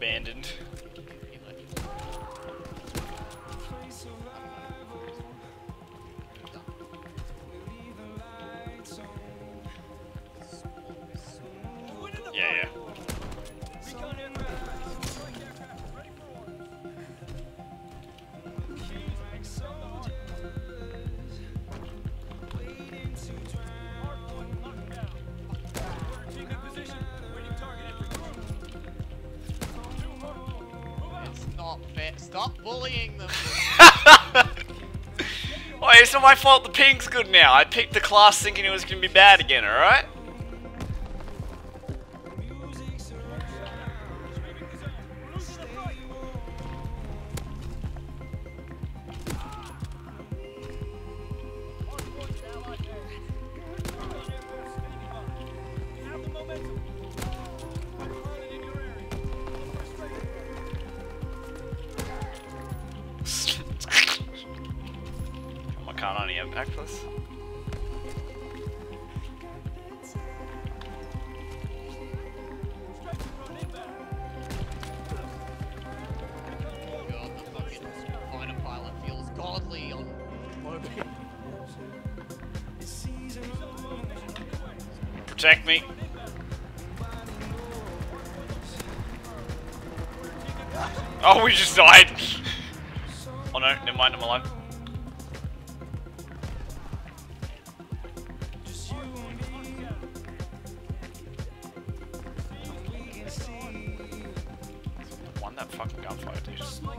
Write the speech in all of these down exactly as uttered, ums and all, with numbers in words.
abandoned. Yeah, yeah. Stop bullying them. Oh, it's not my fault the ping's good now. I picked the class thinking it was going to be bad again, alright? Count on E M back, please. God, the fucking fighter pilot feels godly on mobile. Protect me. Oh, we just died. Oh no, never mind, I'm alive. That fucking gunfire, dude. One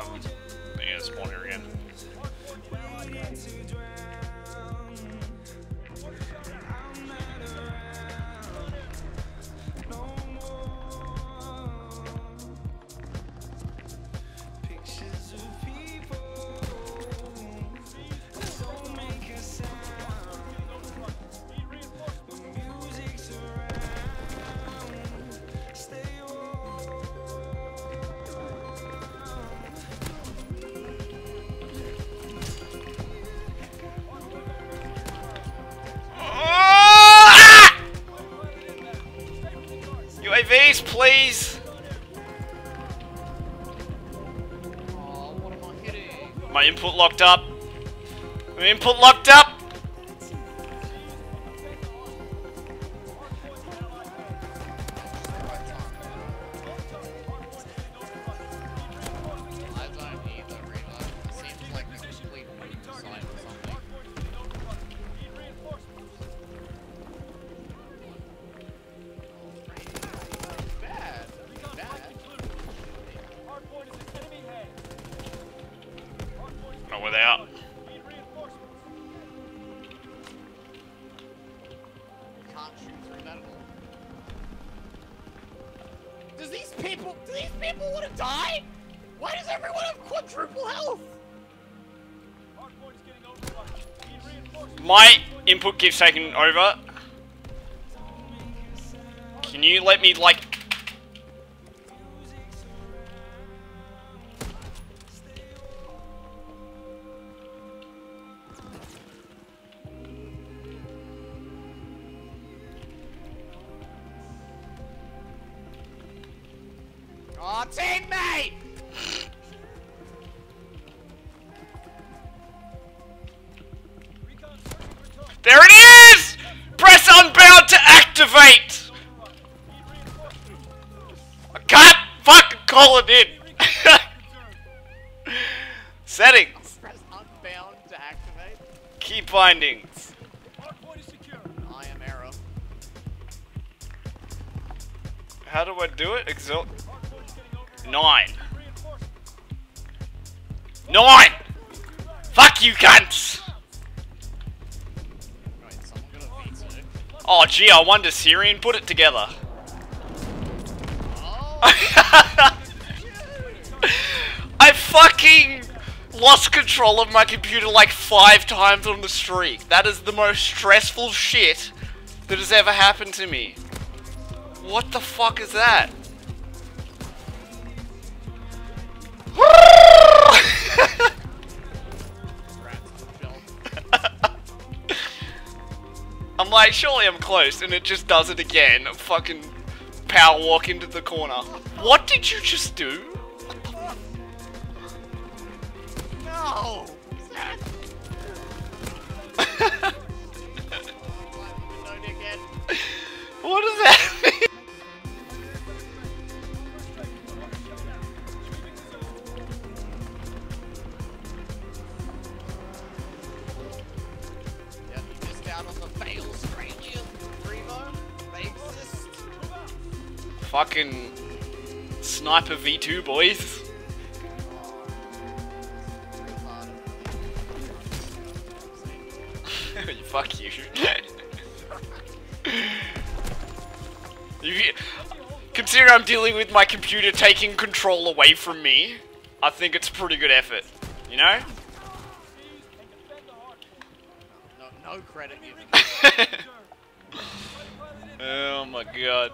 of them. They need to spawn here again. U A Vs, please! Oh, what am I hitting? My input locked up! My input locked up! Where they are. Does these people, do these people want to die? Why does everyone have quadruple health? My input keeps taking over. Can you let me like? Oh, teammate! There it is! Press unbound to activate! I can't fucking call it in! Settings. Press unbound to activate. Key bindings. I am error. How do I do it? Exalt. Nine. Nine! Fuck you cunts! Oh gee, I wonder Sirian put it together. I fucking lost control of my computer like five times on the streak. That is the most stressful shit that has ever happened to me. What the fuck is that? I'm like, surely I'm close, and it just does it again. Fucking power walk into the corner. What did you just do? No! What does that mean? Yeah, you missed out on the fail, Sirian. Primo, they exist. Fucking sniper V two, boys. Fuck you. You. Considering I'm dealing with my computer taking control away from me, I think it's a pretty good effort, you know? No, no credit. Oh my god.